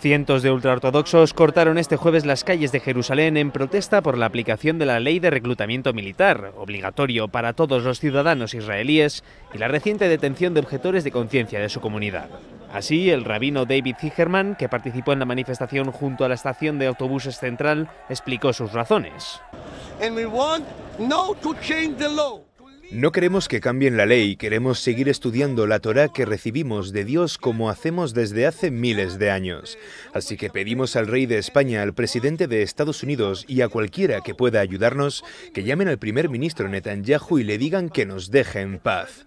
Cientos de ultraortodoxos cortaron este jueves las calles de Jerusalén en protesta por la aplicación de la ley de reclutamiento militar, obligatorio para todos los ciudadanos israelíes, y la reciente detención de objetores de conciencia de su comunidad. Así, el rabino David Zicherman, que participó en la manifestación junto a la estación de autobuses central, explicó sus razones. No queremos que cambien la ley, queremos seguir estudiando la Torá que recibimos de Dios como hacemos desde hace miles de años. Así que pedimos al rey de España, al presidente de Estados Unidos y a cualquiera que pueda ayudarnos, que llamen al primer ministro Netanyahu y le digan que nos deje en paz.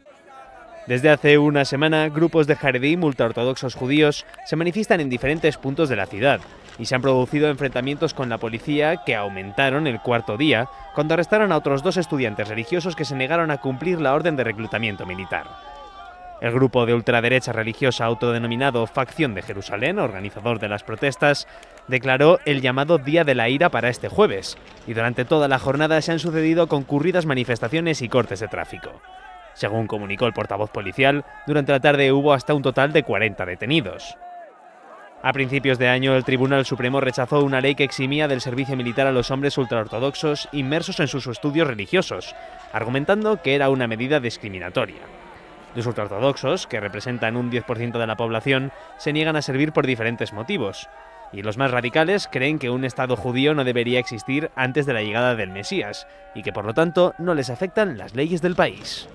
Desde hace una semana, grupos de jaredim ultraortodoxos judíos se manifiestan en diferentes puntos de la ciudad y se han producido enfrentamientos con la policía que aumentaron el cuarto día cuando arrestaron a otros dos estudiantes religiosos que se negaron a cumplir la orden de reclutamiento militar. El grupo de ultraderecha religiosa autodenominado Facción de Jerusalén, organizador de las protestas, declaró el llamado Día de la Ira para este jueves y durante toda la jornada se han sucedido concurridas manifestaciones y cortes de tráfico. Según comunicó el portavoz policial, durante la tarde hubo hasta un total de 40 detenidos. A principios de año, el Tribunal Supremo rechazó una ley que eximía del servicio militar a los hombres ultraortodoxos inmersos en sus estudios religiosos, argumentando que era una medida discriminatoria. Los ultraortodoxos, que representan un 10% de la población, se niegan a servir por diferentes motivos, y los más radicales creen que un Estado judío no debería existir antes de la llegada del Mesías, y que por lo tanto no les afectan las leyes del país.